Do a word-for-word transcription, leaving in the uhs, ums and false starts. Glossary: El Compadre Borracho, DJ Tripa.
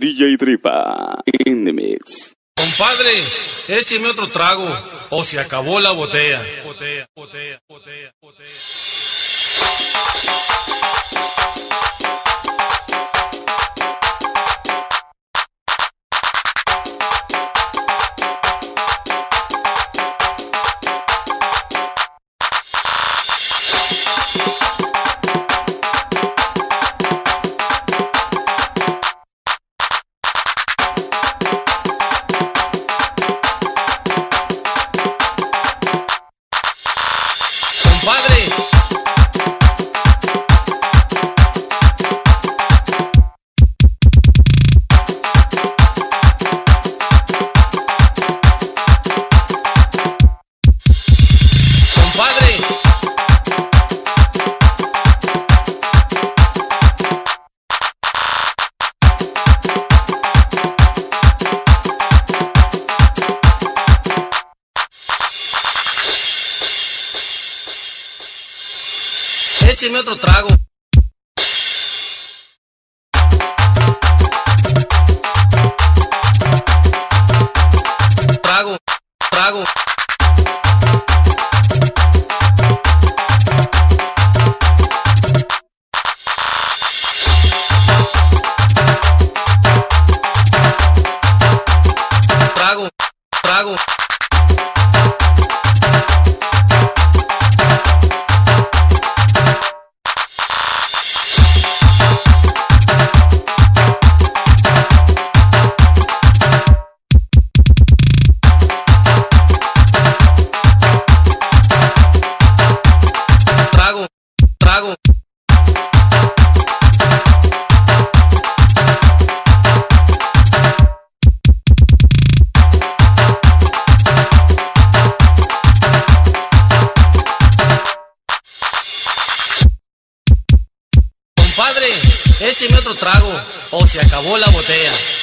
D J Tripa in the mix. Compadre, écheme otro trago o se acabó la botella. Botella, botella, botella, botella. Écheme otro trago. Trago, trago. Trago, trago. Trago, compadre, écheme otro trago o se acabó la botella.